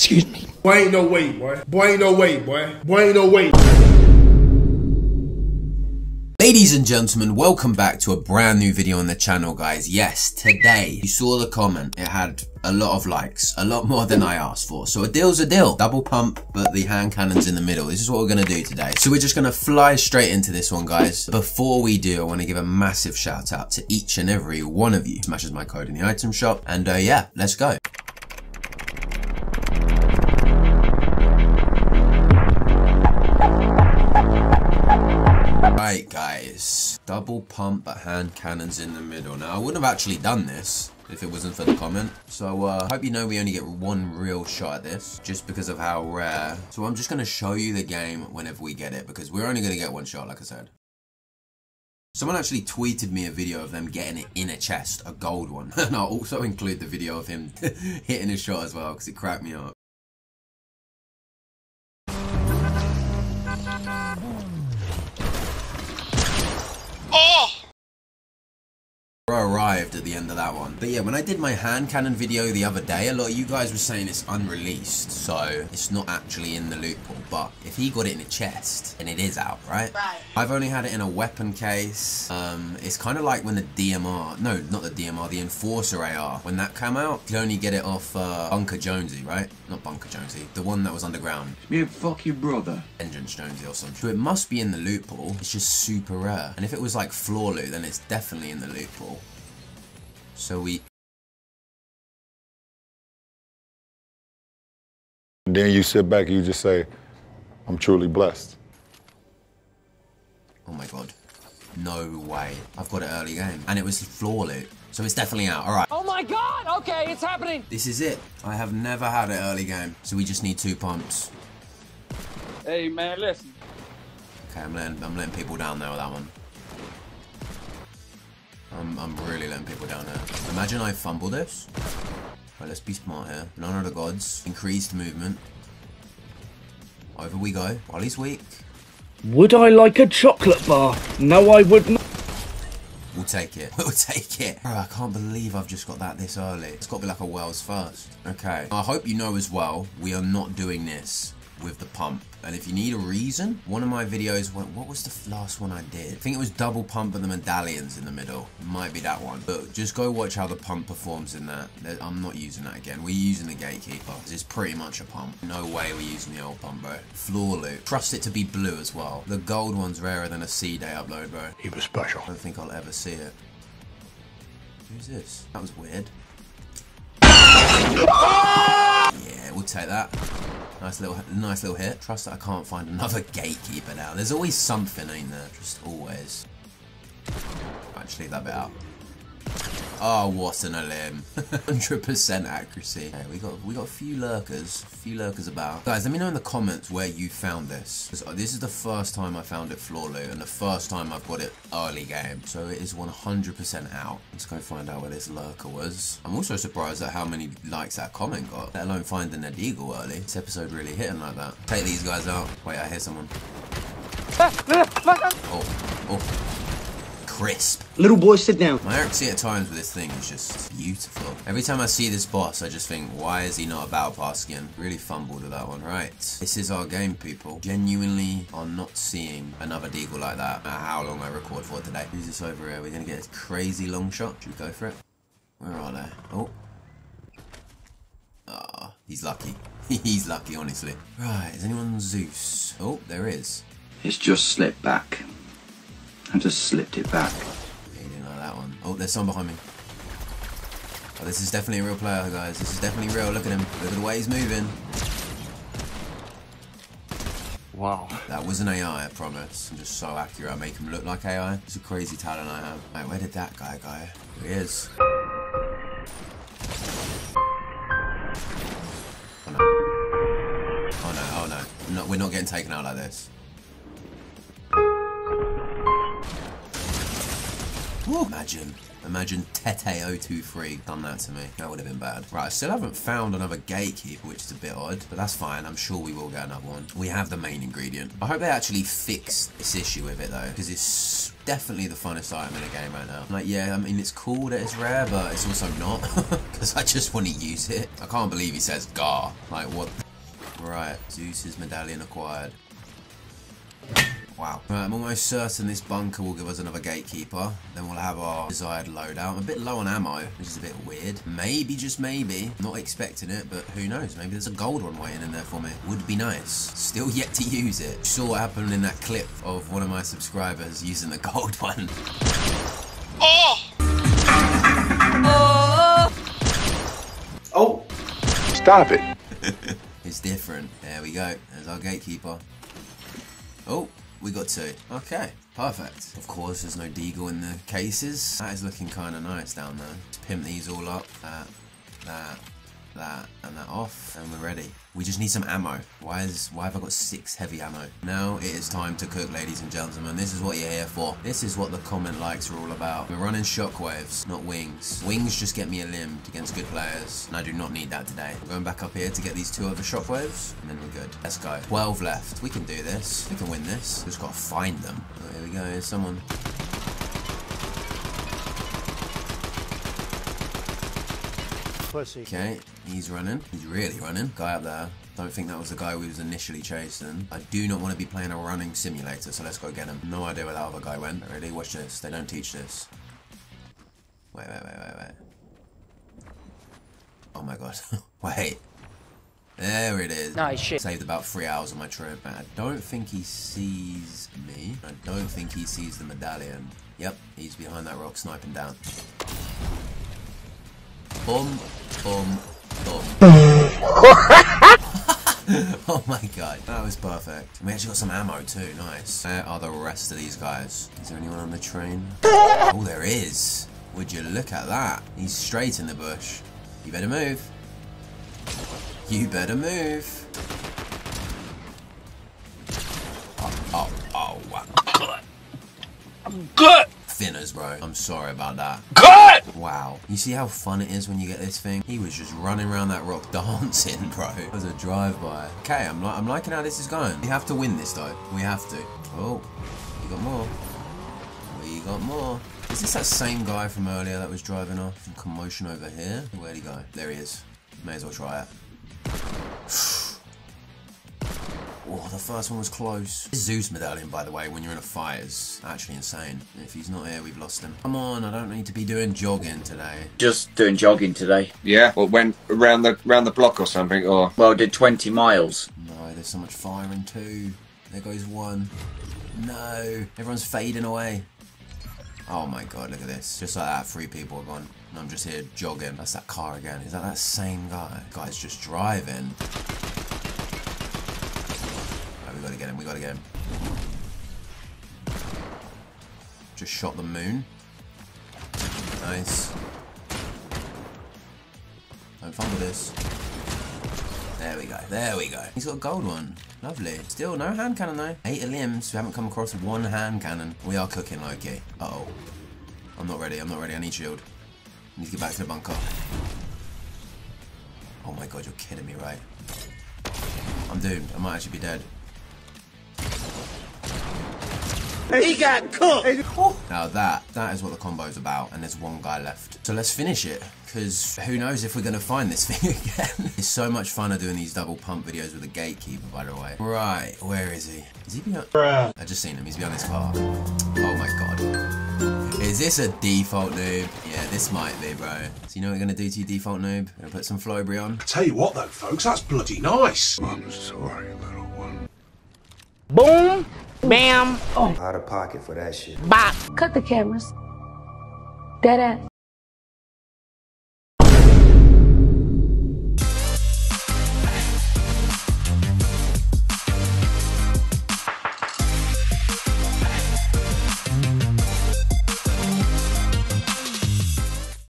Excuse me. Boy, ain't no way, boy. Boy, ain't no way, boy. Boy, ain't no way. Ladies and gentlemen, welcome back to a brand new video on the channel, guys. Yes, today, you saw the comment, it had a lot of likes, a lot more than I asked for. So a deal's a deal. Double pump, but the hand cannon's in the middle. This is what we're gonna do today. So we're just gonna fly straight into this one, guys. Before we do, I wanna give a massive shout out to each and every one of you who smashes my code in the item shop. And yeah, let's go. Right, guys, double pump but hand cannons in the middle. Now I wouldn't have actually done this if it wasn't for the comment, so I hope you know we only get one real shot at this just because of how rare. So I'm just going to show you the game whenever we get it, because we're only going to get one shot, like I said. Someone actually tweeted me a video of them getting it in a chest, a gold one, and I'll also include the video of him hitting a shot as well, because it cracked me up. Arrived at the end of that one. But yeah, when I did my hand cannon video the other day, a lot of you guys were saying it's unreleased, so it's not actually in the loot pool. But if he got it in a chest, then it is out, right? Right. I've only had it in a weapon case. It's kind of like when the DMR, no, not the DMR, the Enforcer AR, when that came out, you could only get it off Bunker Jonesy, right? Not Bunker Jonesy, the one that was underground. Yeah, fuck your brother. Vengeance Jonesy or something. So it must be in the loot pool. It's just super rare. And if it was like floor loot, then it's definitely in the loot pool. So we then you sit back and you just say, I'm truly blessed. Oh my god. No way. I've got it early game. And it was floor loot. So it's definitely out. Alright. Oh my god! Okay, it's happening! This is it. I have never had it early game. So we just need two pumps. Hey man, listen. Okay, I'm letting people down there with that one. I'm really letting people down here. Imagine I fumble this. Right, let's be smart here. In honor of the gods. Increased movement. Over we go. Ollie's weak. Would I like a chocolate bar? No, I wouldn't. We'll take it. We'll take it. Bro, I can't believe I've just got that this early. It's got to be like a world's first. Okay. I hope you know as well, we are not doing this with the pump. And if you need a reason, one of my videos went, what was the last one I did? I think it was double pump and the medallions in the middle. Might be that one. But just go watch how the pump performs in that. I'm not using that again. We're using the Gatekeeper. It's pretty much a pump. No way we're using the old pump, bro. Floor loot. Trust it to be blue as well. The gold one's rarer than a C-Day upload, bro. He was special. I don't think I'll ever see it. Who's this? That was weird. Yeah, we'll take that. Nice little hit. Trust that I can't find another Gatekeeper now. There's always something, ain't there? Just always. Actually, leave that bit out. Oh, what an alarm. 100% accuracy. Okay, we got a few lurkers about. Guys, let me know in the comments where you found this. This is the first time I found it floor loot and the first time I've got it early game. So it is 100% out. Let's go find out where this lurker was. I'm also surprised at how many likes that comment got, let alone finding a Deagle early. This episode really hitting like that. Take these guys out. Wait, I hear someone. Oh, oh. Crisp. Little boy, sit down. My accuracy at times with this thing is just beautiful. Every time I see this boss, I just think, why is he not a battle pass skin? Really fumbled with that one, right? This is our game, people. Genuinely are not seeing another Deagle like that, no matter how long I record for today. Who's this over here? We're gonna get a crazy long shot. Should we go for it? Where are they? Oh. Ah, oh, he's lucky. He's lucky, honestly. Right, is anyone Zeus? Oh, there is. It's just slipped back. I just slipped it back. Yeah, you didn't like that one. Oh, there's someone behind me. Oh, this is definitely a real player, guys. This is definitely real. Look at him. Look at the way he's moving. Wow. That was an AI, I promise. I'm just so accurate. I make him look like AI. It's a crazy talent I have. Right, where did that guy go? Here he is. Oh, no. Oh, no. Oh, no. We're not getting taken out like this. Imagine Imagine tete023 done that to me. That would have been bad. Right, I still haven't found another Gatekeeper, which is a bit odd, but that's fine. I'm sure we will get another one. We have the Main Ingredient. I hope they actually fix this issue with it, though, because it's definitely the funnest item in the game right now. Like, yeah, I mean, it's cool that it's rare, but it's also not, because I just want to use it. I can't believe he says gar. Like, what? Right, Zeus's medallion acquired. Wow. Right, I'm almost certain this bunker will give us another Gatekeeper. Then we'll have our desired loadout. I'm a bit low on ammo, which is a bit weird. Maybe, just maybe. Not expecting it, but who knows? Maybe there's a gold one waiting in there for me. Would be nice. Still yet to use it. Saw what happened in that clip of one of my subscribers using the gold one. Oh! Oh! Oh! Stop it. It's different. There we go. There's our Gatekeeper. Oh! We got two. Okay, perfect. Of course, there's no Deagle in the cases. That is looking kind of nice down there. Just pimp these all up. That, and that off. And we're ready. We just need some ammo. Why have I got 6 heavy ammo? Now it is time to cook, ladies and gentlemen. This is what you're here for. This is what the comment likes are all about. We're running shockwaves, not wings. Wings just get me eliminated against good players, and I do not need that today. We're going back up here to get these 2 other shockwaves, and then we're good. Let's go. 12 left. We can do this. We can win this. Just gotta find them. Right, here we go. Here's someone. Pussy. Okay, he's running. He's really running. Guy up there. Don't think that was the guy we was initially chasing. I do not want to be playing a running simulator, so let's go get him. No idea where that other guy went. But really, watch this. They don't teach this. Wait. Oh my god. Wait. There it is. Nice shit. Saved about 3 hours of my trip. I don't think he sees me. I don't think he sees the medallion. Yep, he's behind that rock sniping down. Boom, boom, boom. Oh my god, that was perfect. And we actually got some ammo too, nice. Where are the rest of these guys? Is there anyone on the train? Oh, there is. Would you look at that? He's straight in the bush. You better move. You better move. Oh, wow. I'm good. Thinners, bro. I'm sorry about that. Cut! Wow. You see how fun it is when you get this thing? He was just running around that rock dancing, bro. It was a drive-by. Okay, I'm liking how this is going. We have to win this, though. We have to. Oh, we got more. We got more. Is this that same guy from earlier that was driving off? Some commotion over here. Where'd he go? There he is. May as well try it. Oh, the first one was close. This Zeus medallion, by the way, when you're in a fight is actually insane. If he's not here, we've lost him. Come on, I don't need to be doing jogging today. Just doing jogging today. Yeah, or went around the block or something, or... Well, did 20 miles. No, there's so much firing too. There goes one. No, everyone's fading away. Oh my god, look at this. Just like that, 3 people are gone. And I'm just here jogging. That's that car again. Is that that same guy? Guy's just driving. We gotta get him. Just shot the moon. Nice. Don't fumble this. There we go. He's got a gold one. Lovely. Still no hand cannon though. 8 limbs. We haven't come across 1 hand cannon. We are cooking, Loki. Uh-oh. I'm not ready. I need shield. I need to get back to the bunker. Oh my god, you're kidding me, right? I'm doomed. I might actually be dead. He got cooked! Now that is what the combo's about, and there's 1 guy left. So let's finish it, because who knows if we're going to find this thing again. It's so much fun doing these double pump videos with a Gatekeeper, by the way. Right, where is he? Is he behind? Bruh. I just seen him, he's behind his car. Oh my god. Is this a default noob? Yeah, this might be, bro. So you know what we're going to do to you, default noob? We're going to put some Flowberry on. I tell you what though, folks, that's bloody nice. I'm sorry, little one. Boom! Bam! Oh. Out of pocket for that shit. Bop! Cut the cameras. Dead ass.